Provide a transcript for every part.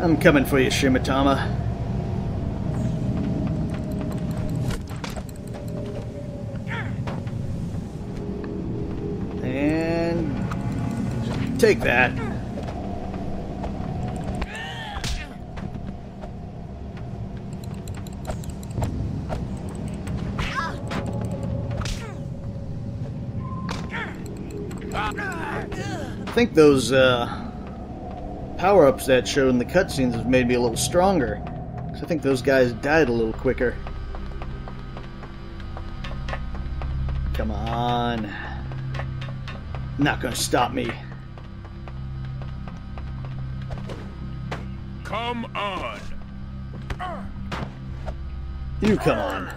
I'm coming for you, Shinatama. And take that. I think those power-ups that showed in the cutscenes have made me a little stronger. I think those guys died a little quicker. Come on. Not gonna stop me. Come on. You come on.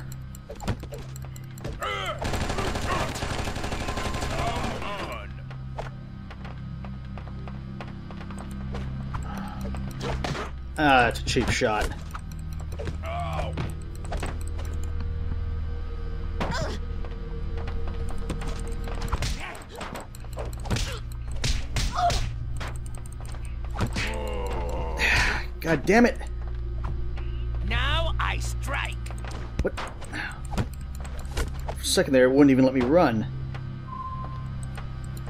Ah, it's a cheap shot. Ow. God damn it. Now I strike. What? For a second there, it wouldn't even let me run.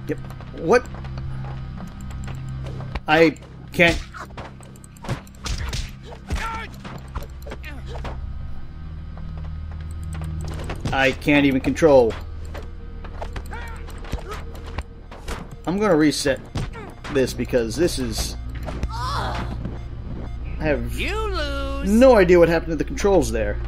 Yep. What? I can't. I can't even control. I'm gonna reset this because this is... I have no idea what happened to the controls there.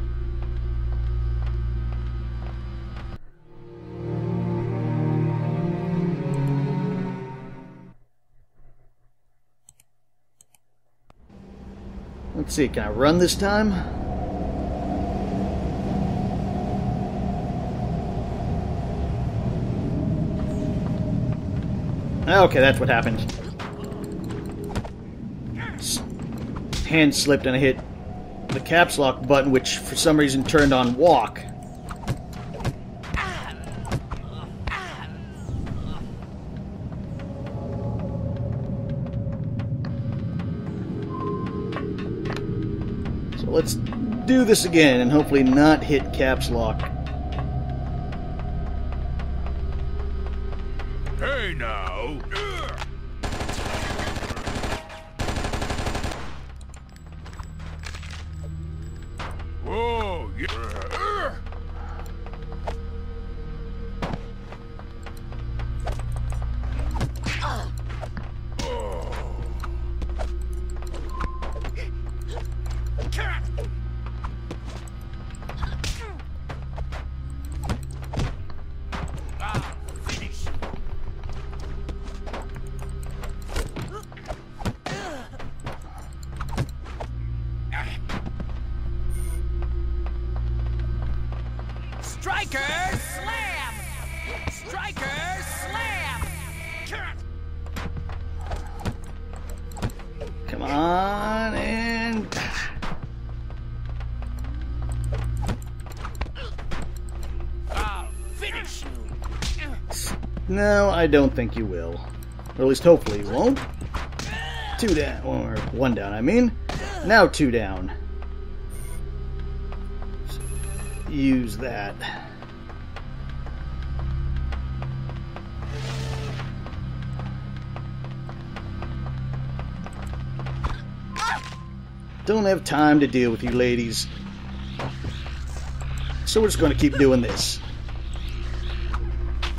Let's see, can I run this time? Okay, that's what happened. Hand slipped and I hit the caps lock button, which for some reason turned on walk. So let's do this again and hopefully not hit caps lock. Hey now! Oh, yeah. Striker slam! Striker slam! Come on and... I'll finish you! No, I don't think you will. Or at least hopefully you won't. Two down, or one down I mean. Now two down. Use that. Don't have time to deal with you ladies. So we're just going to keep doing this.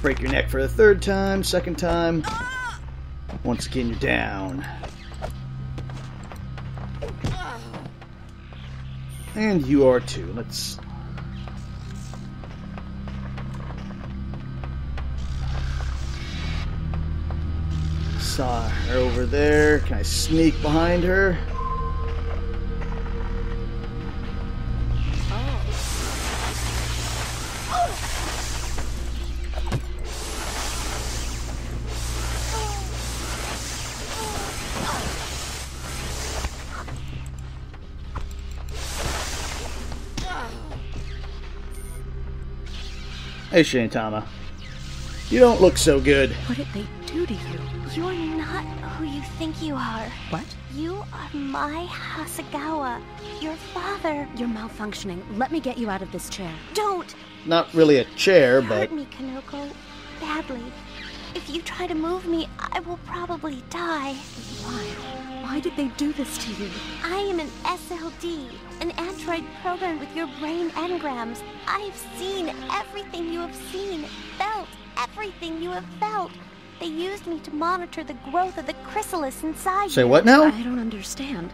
Break your neck for the third time, second time. Once again, you're down. And you are too. Let's... saw her over there. Can I sneak behind her? Hey, Shinatama. You don't look so good. What did they do to you? You're not who you think you are. What? You are my Hasegawa. Your father. You're malfunctioning. Let me get you out of this chair. Don't! Not really a chair, but... hurt me, Konoko. Badly. If you try to move me, I will probably die. Why? Why did they do this to you? I am an SLD, an android programmed with your brain engrams. I've seen everything you have seen, felt everything you have felt. They used me to monitor the growth of the chrysalis inside. Say what now? I don't understand.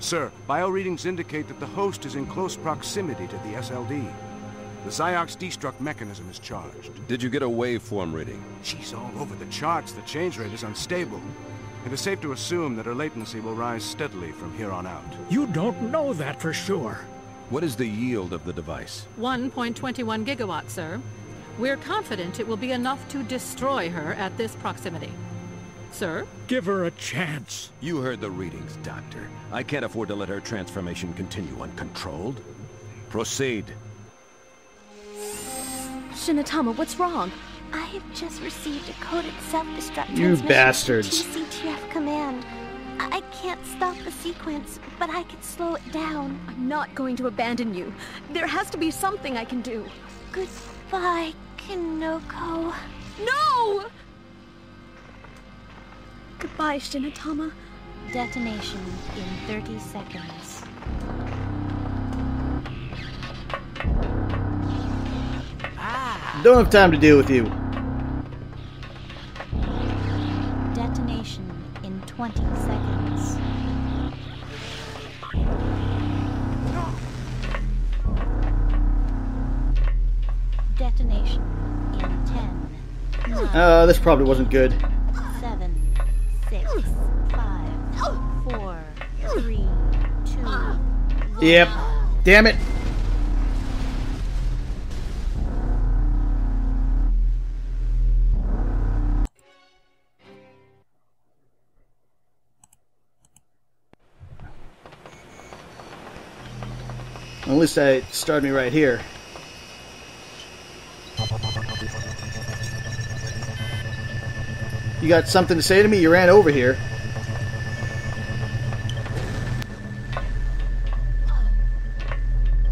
Sir, bio readings indicate that the host is in close proximity to the SLD. The Ziox destruct mechanism is charged. Did you get a waveform reading? She's all over the charts. The change rate is unstable. It is safe to assume that her latency will rise steadily from here on out. You don't know that for sure. What is the yield of the device? 1.21 gigawatts, sir. We're confident it will be enough to destroy her at this proximity. Sir? Give her a chance. You heard the readings, Doctor. I can't afford to let her transformation continue uncontrolled. Proceed. Shinatama, what's wrong? I have just received a coded self-destruct transmission. You bastards. TCTF command. I can't stop the sequence, but I can slow it down. I'm not going to abandon you. There has to be something I can do. Goodbye, Konoko. No! Goodbye, Shinatama. Detonation in 30 seconds. Don't have time to deal with you. Detonation in 20 seconds. Detonation in 10. This probably wasn't good. 7, 6, 5, 4, 3, 2. Yep. Damn it. At least I started me right here. You got something to say to me? You ran over here.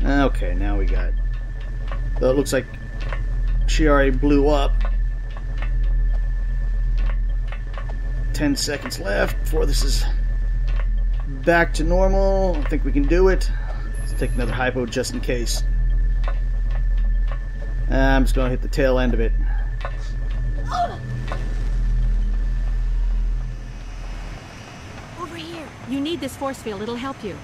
Okay, now we got... though it looks like she already blew up. 10 seconds left before this is back to normal. I think we can do it. Take another hypo just in case. I'm just gonna hit the tail end of it. Over here. You need this force field, it'll help you.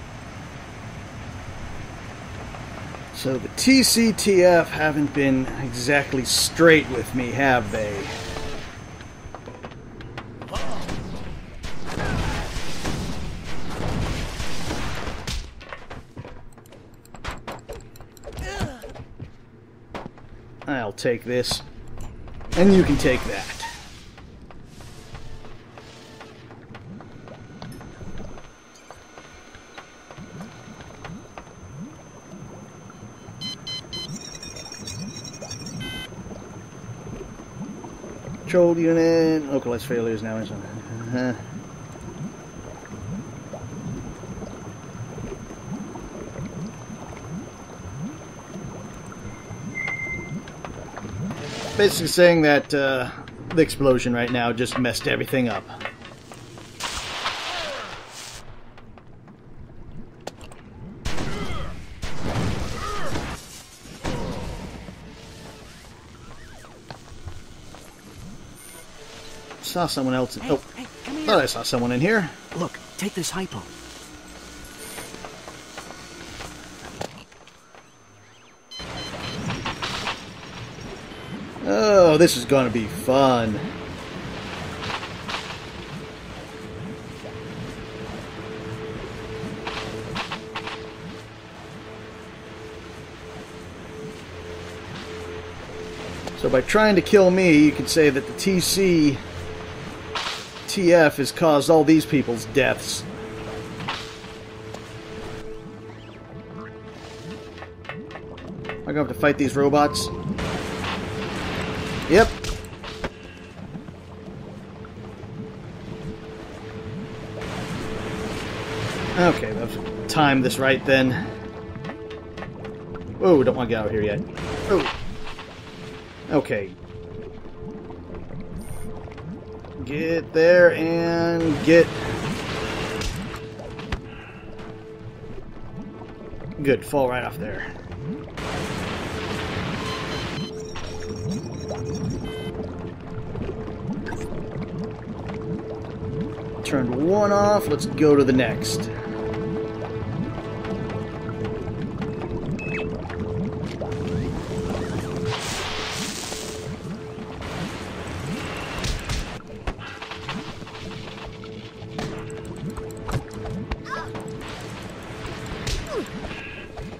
So the TCTF haven't been exactly straight with me, have they? I'll take this, and you can take that. Control unit, localized failures now. Basically saying that the explosion right now just messed everything up. Saw someone else. Hey, thought I saw someone in here. Look, take this hypo. Oh, this is gonna be fun. So by trying to kill me, you could say that the TCTF has caused all these people's deaths. I'm gonna have to fight these robots. Yep. Okay, let's time this right then. Whoa, don't want to get out of here yet. Oh. Okay. Get there and get... Good, fall right off there. Turned one off, let's go to the next.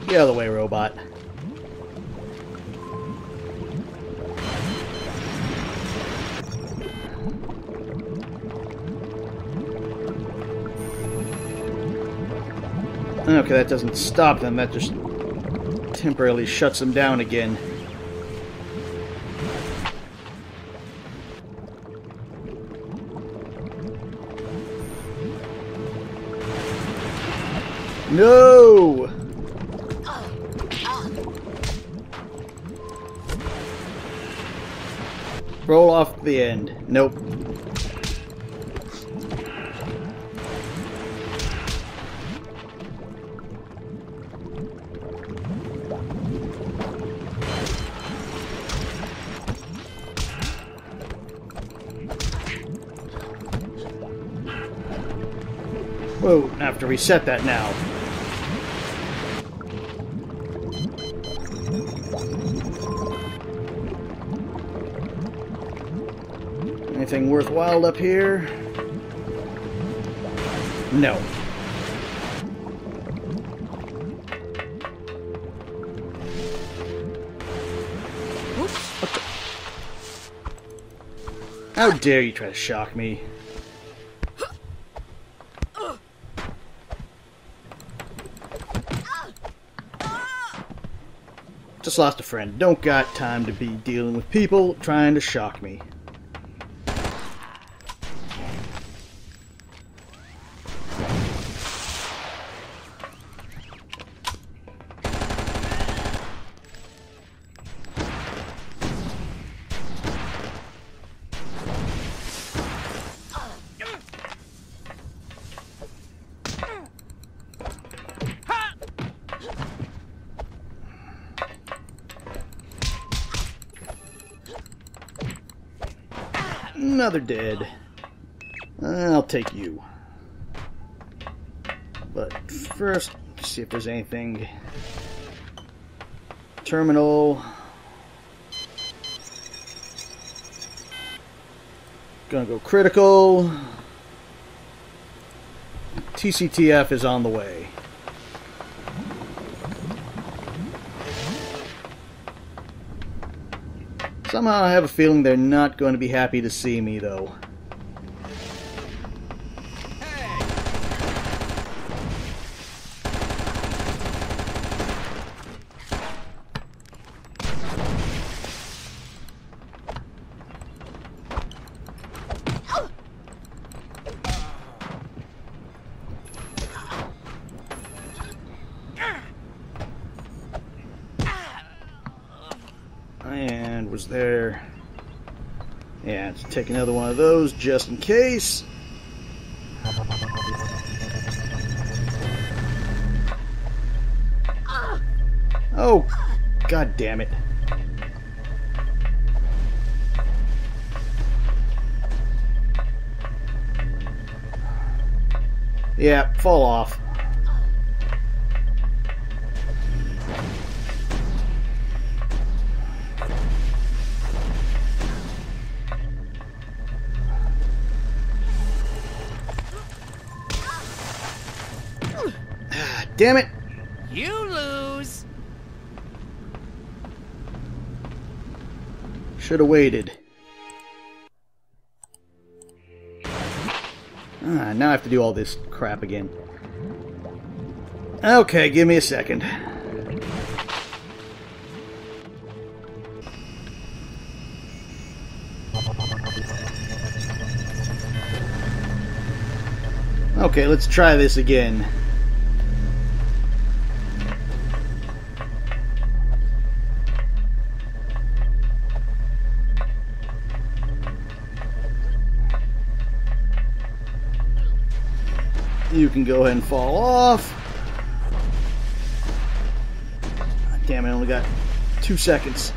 Get out of the way, robot. Okay, that doesn't stop them, that just temporarily shuts them down again. No! Roll off the end. Nope. Whoa, I have to reset that now. Anything worthwhile up here? No. How dare you try to shock me? Just lost a friend. Don't got time to be dealing with people trying to shock me. Another dead. I'll take you. But first, see if there's anything. Terminal. Gonna go critical. TCTF is on the way. Somehow I have a feeling they're not going to be happy to see me, though. Was there. Yeah, let's take another one of those just in case. Oh, god damn it. Yeah, fall off. Damn it! You lose. Should have waited. Ah, now I have to do all this crap again. Okay, give me a second. Okay, let's try this again. You can go ahead and fall off. Damn, I only got 2 seconds.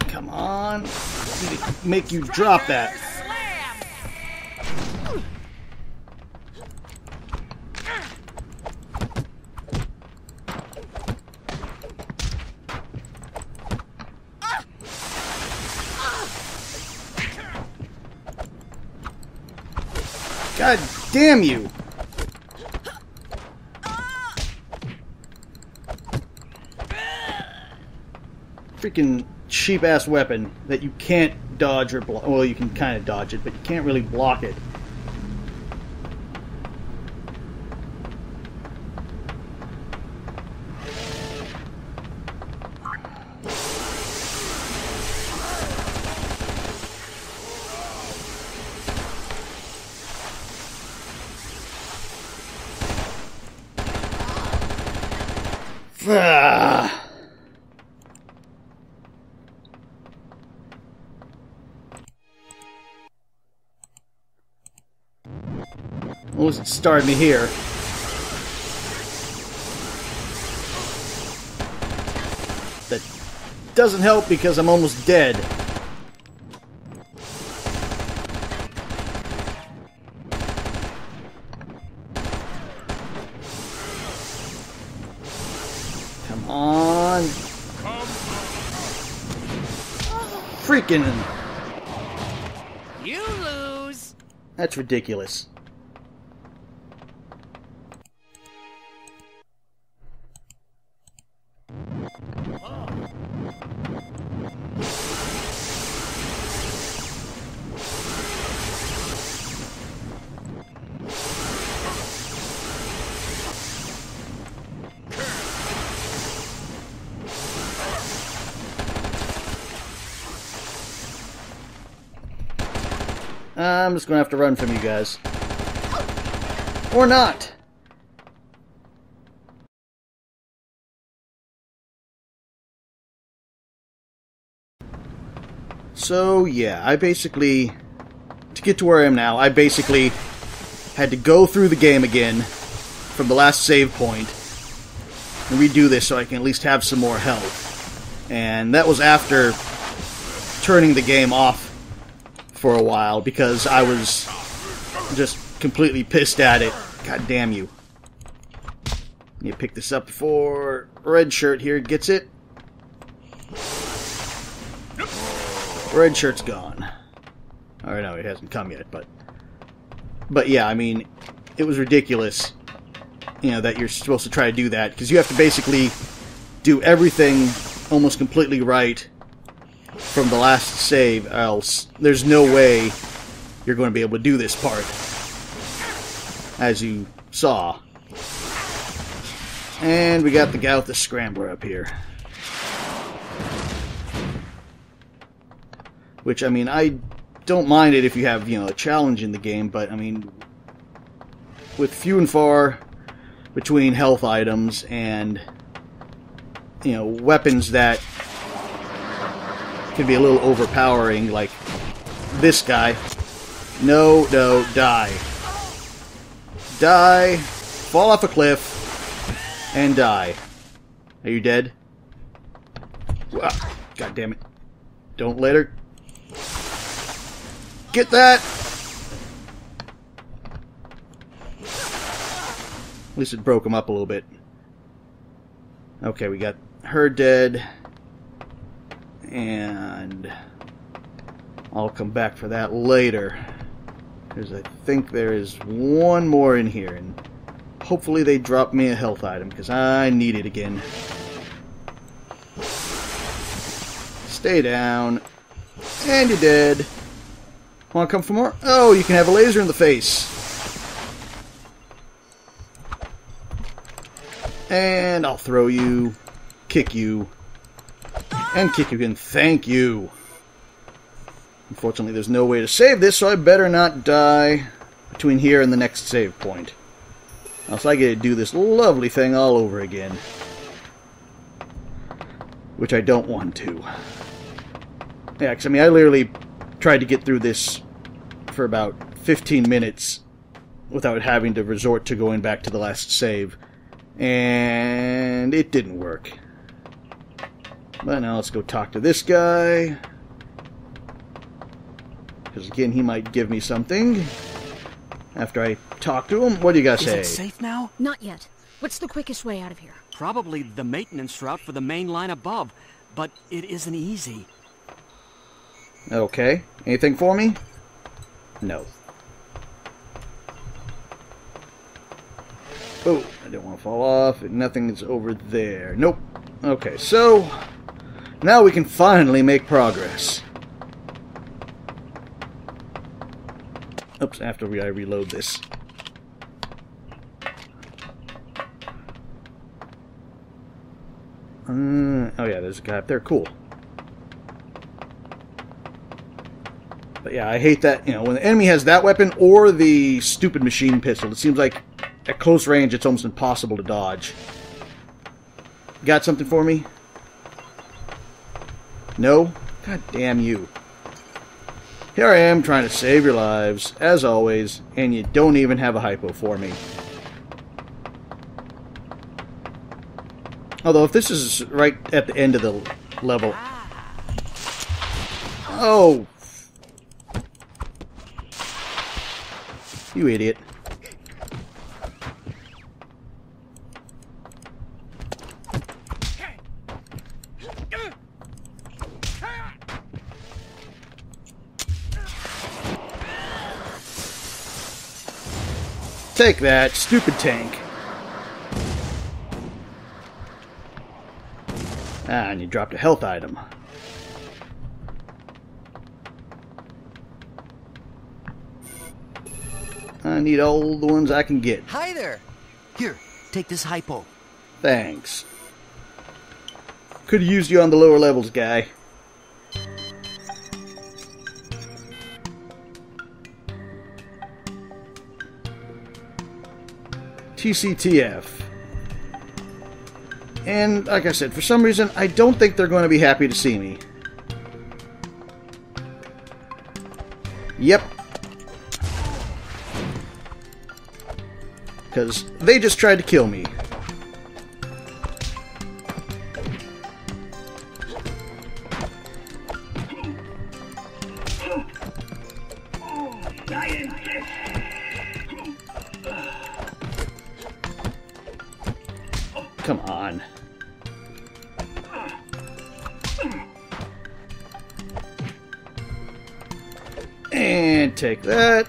Come on. Make you drop that. God damn you! Freaking cheap ass weapon that you can't dodge or block. Well, you can kind of dodge it, but you can't really block it. Almost started me here. That doesn't help because I'm almost dead. Come on. Freaking. You lose. That's ridiculous. I'm just gonna have to run from you guys. Or not! So, yeah, I basically... To get to where I am now, I basically had to go through the game again from the last save point and redo this so I can at least have some more health. And that was after turning the game off for a while because I was just completely pissed at it. God damn you. You pick this up before Red Shirt here gets it. Red Shirt's gone. Or no, it hasn't come yet, but yeah, I mean, it was ridiculous, you know, that you're supposed to try to do that because you have to basically do everything almost completely right from the last save, else there's no way you're going to be able to do this part, as you saw. And we got the Gauthus Scrambler up here. Which, I mean, I don't mind it if you have, you know, a challenge in the game, but, I mean, with few and far between health items and, you know, weapons that can be a little overpowering, like this guy. No, die. Die, fall off a cliff, and die. Are you dead? God damn it. Don't let her. Get that! At least it broke him up a little bit. Okay, we got her dead. And I'll come back for that later, because I think there is one more in here, and hopefully they drop me a health item, because I need it again. Stay down. And you're dead. Want to come for more? Oh, you can have a laser in the face. And I'll throw you, kick you, and kick again. Thank you. Unfortunately, there's no way to save this, so I better not die between here and the next save point. Else I get to do this lovely thing all over again. Which I don't want to. Yeah, because I mean, I literally tried to get through this for about 15 minutes without having to resort to going back to the last save. And it didn't work. But now let's go talk to this guy. Because again, he might give me something. After I talk to him, what do you guys say? Is it safe now? Not yet. What's the quickest way out of here? Probably the maintenance route for the main line above, but it isn't easy. Okay. Anything for me? No. Oh, I don't want to fall off. Nothing is over there. Nope. Okay, so now we can finally make progress. Oops, after I reload this. Oh yeah, there's a guy up there. Cool. But yeah, I hate that, you know, when the enemy has that weapon or the stupid machine pistol. It seems like at close range it's almost impossible to dodge. Got something for me? No? God damn you. Here I am trying to save your lives, as always, and you don't even have a hypo for me. Although, if this is right at the end of the level... Oh! You idiot. Take that, stupid tank. Ah, and you dropped a health item. I need all the ones I can get. Hi there! Here, take this hypo. Thanks. Could have used you on the lower levels, guy. TCTF. And, like I said, for some reason, I don't think they're going to be happy to see me. Yep. Because they just tried to kill me. Come on. And take that.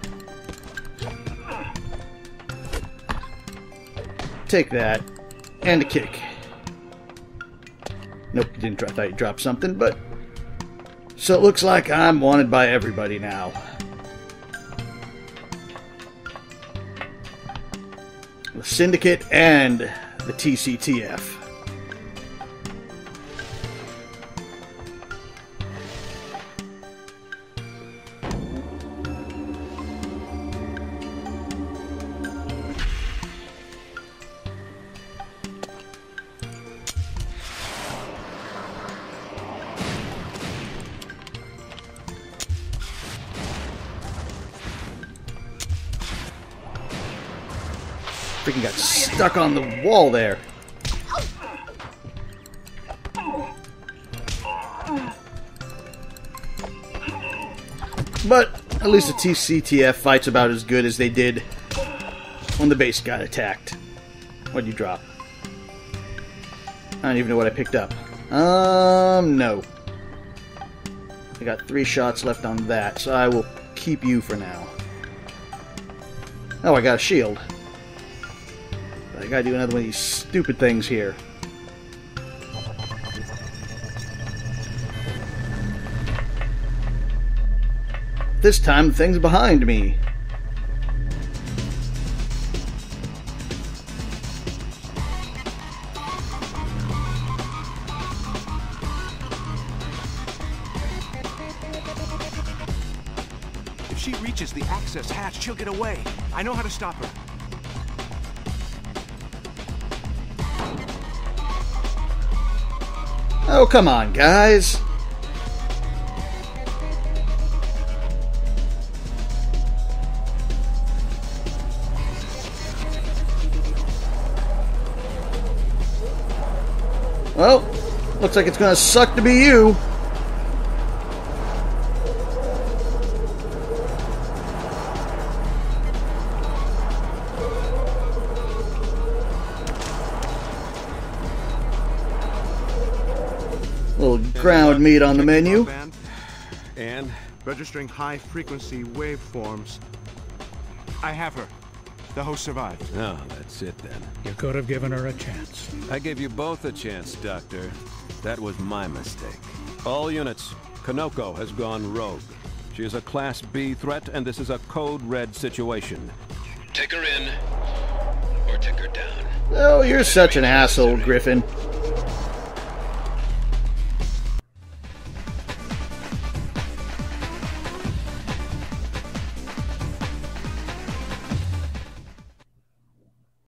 Take that. And a kick. Nope, you didn't drop that. You dropped something, but... So it looks like I'm wanted by everybody now. The Syndicate and... the TCTF. Freaking got stuck on the wall there. But at least the TCTF fight's about as good as they did when the base got attacked. What'd you drop? I don't even know what I picked up. No. I got 3 shots left on that, so I will keep you for now. Oh, I got a shield. I gotta do another one of these stupid things here. This time, the thing's behind me. If she reaches the access hatch, she'll get away. I know how to stop her. Oh, come on, guys. Well, looks like it's gonna suck to be you. Little ground meat on the menu. And registering high-frequency waveforms. I have her. The host survived. Oh, that's it then. You could have given her a chance. I gave you both a chance, Doctor. That was my mistake. All units, Konoko has gone rogue. She is a Class B threat, and this is a Code Red situation. Take her in, or take her down. Oh, you're such an asshole, Griffin.